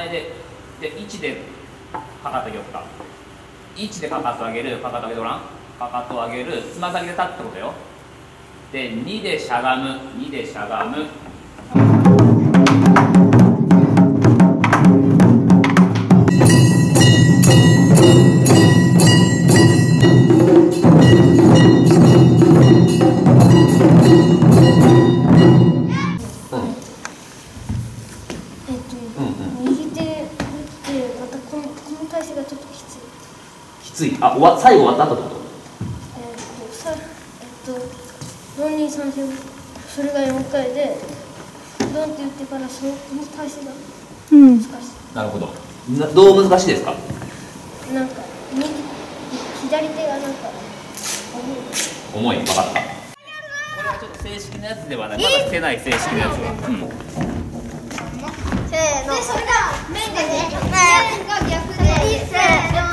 前で1でかかと曲か1でかかと上げる、かかと上げとらん、かかと上げる、つま先で立ってことよ。で2でしゃがむ、2でしゃがむ、あ、最後終わったってこと？ドンに3周、それが4回で、ドンって言ってからその体勢が難しい。なるほど。どう難しいですか？なんか左手がなんか重い。分かった。これはちょっと正式なやつではない。まだ来てない正式なやつは。せーの。でそれが面がね、面が逆で、せーの。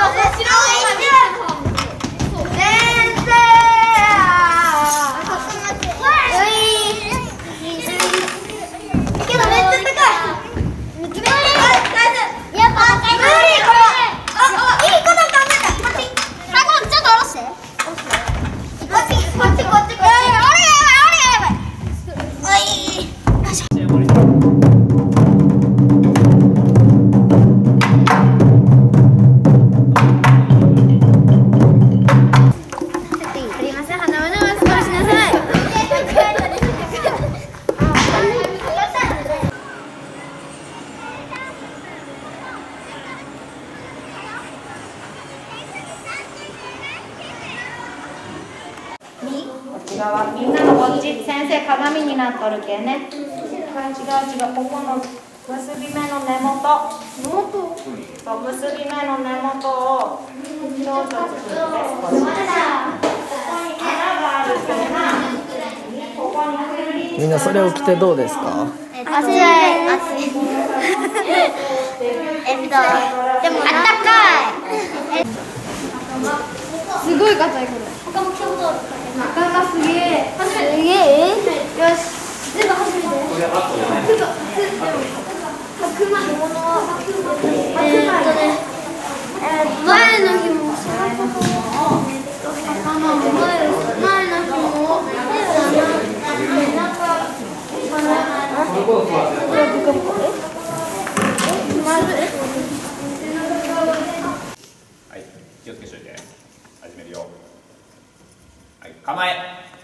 みんなのこっち、先生鏡になっとるけんね。違う違う、ここの結び目の根元、そう、結び目の根元を表情作って、少しここに穴があるような、ここにくるり、みんなそれを着てどうですか？暑い。でもあったかい。すごい硬いこれ。他も着たことある。赤がすげえ。すげえ。よし、全部初めて。白米ものは前の日もはい、気をつけしといて。始めるよ。はい、構え、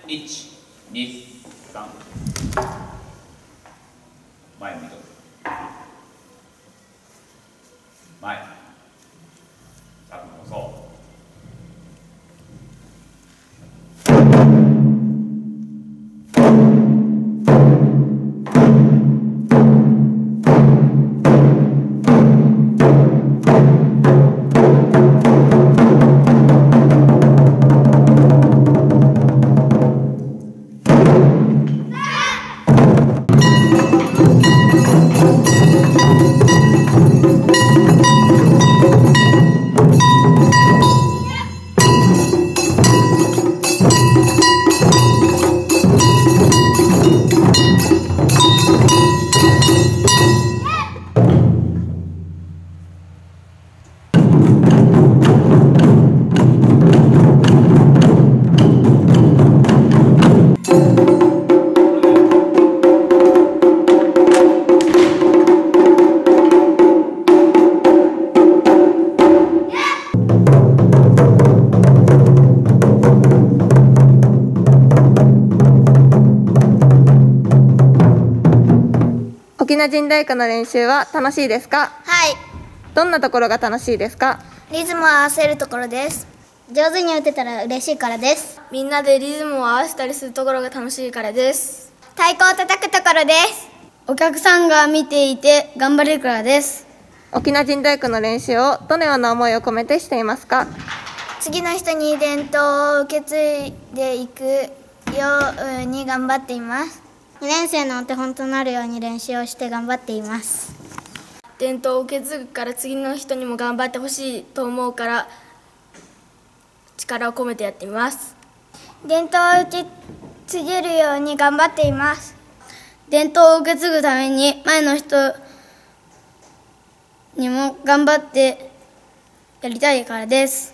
1、2、3、前向いとる、前、タップもそう沖縄人太鼓の練習は楽しいですか？はい。どんなところが楽しいですか？リズムを合わせるところです。上手に打てたら嬉しいからです。みんなでリズムを合わせたりするところが楽しいからです。太鼓を叩くところです。お客さんが見ていて頑張れるからです。沖縄人太鼓の練習をどのような思いを込めてしていますか？次の人に伝統を受け継いでいくように頑張っています。2年生のお手本となるように練習をして頑張っています。伝統を受け継ぐから次の人にも頑張ってほしいと思うから力を込めてやっています。伝統を受け継げるように頑張っています。伝統を受け継ぐために前の人にも頑張ってやりたいからです。